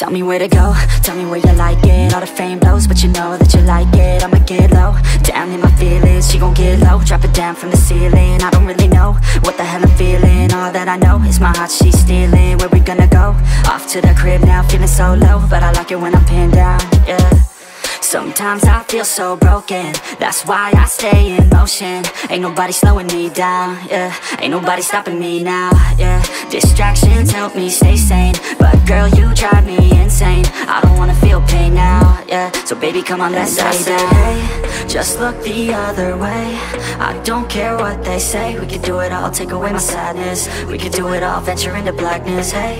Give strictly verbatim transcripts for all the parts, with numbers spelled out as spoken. Tell me where to go, tell me where you like it. All the fame blows, but you know that you like it. I'ma get low, down in my feelings. She gon' get low, drop it down from the ceiling. I don't really know what the hell I'm feeling. All that I know is my heart, she's stealing. Where we gonna go? Off to the crib now, feeling so low, but I like it when I'm pinned down, yeah. Sometimes I feel so broken, that's why I stay in motion. Ain't nobody slowing me down, yeah. Ain't nobody stopping me now, yeah. Distractions help me stay sane, but girl, you drive me insane. I don't wanna feel pain now, yeah. So baby, come on, let's say that. Hey, just look the other way. I don't care what they say. We could do it all, take away my sadness. We could do it all, venture into blackness. Hey,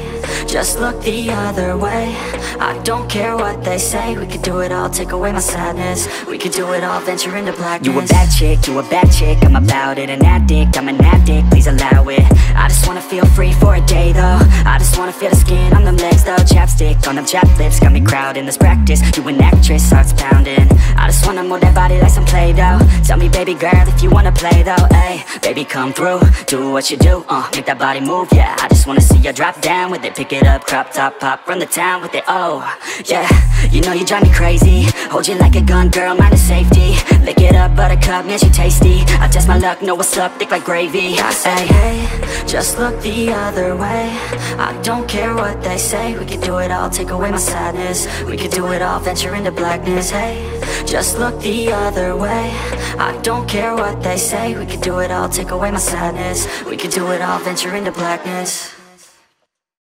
just look the other way. I don't care what they say. We could do it all, take away away my sadness. We could do it all, venture into blackness. You a bad chick, you a bad chick, I'm about it. An addict, I'm an addict, please allow it. I just wanna feel free for a day though. I just wanna feel the skin on them legs though. Chapstick on them chap lips, got me crowding this practice. You an actress, heart's pounding. I just wanna move that body like some Play-Doh. Tell me baby girl if you wanna play though. Ay, baby come through, do what you do. Uh, make that body move, yeah. I just wanna see you drop down with it. Pick it up, crop top, pop, run the town with it. Oh, yeah, you know you drive me crazy. Hold you like a gun, girl, mind is safety. Lick it up, buttercup, man, she tasty. I test my luck, know what's up, thick like gravy. I say, hey, just look the other way. I don't care what they say. We could do it all, take away my sadness. We could do it all, venture into blackness. Hey, just look the other way. I don't care what they say. We could do it all, take away my sadness. We could do it all, venture into blackness.